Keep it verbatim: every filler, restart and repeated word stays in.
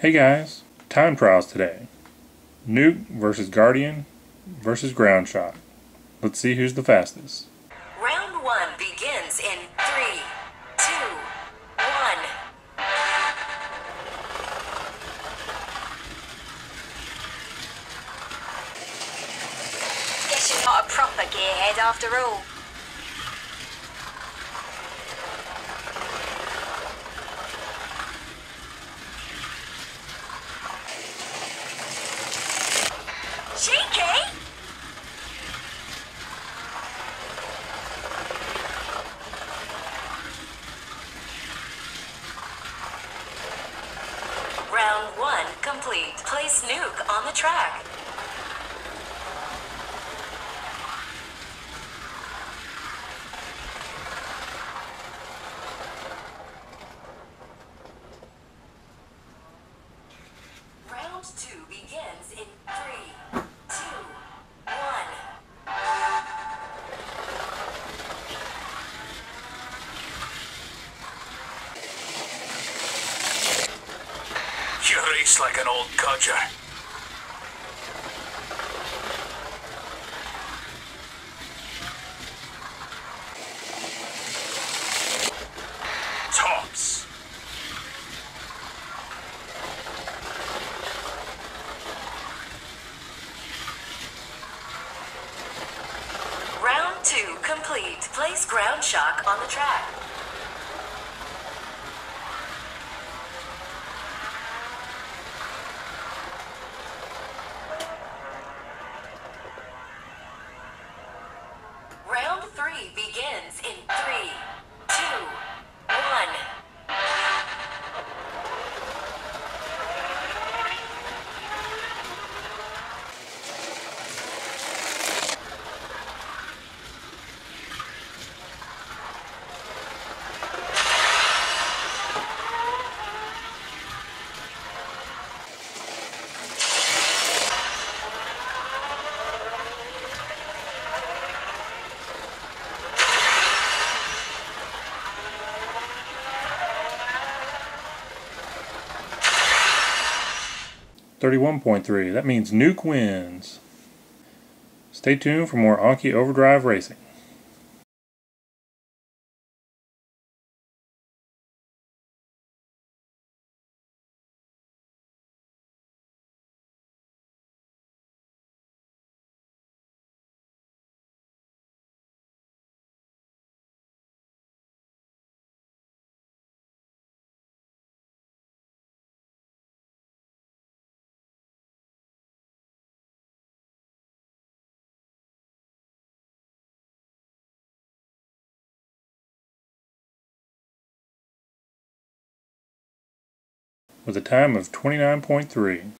Hey guys, time trials today. Nuke versus Guardian versus Ground Shock. Let's see who's the fastest. Round one begins in three, two, one. Guess you're not a proper gearhead after all. Cheeky! Round one complete. Place Nuke on the track. Round two begins in three. You race like an old codger. Tops. Round two complete. Place Ground Shock on the track. Round three begins in three, two, one. thirty-one point three. That means Nuke wins. Stay tuned for more Anki Overdrive Racing. With a time of twenty-nine point three.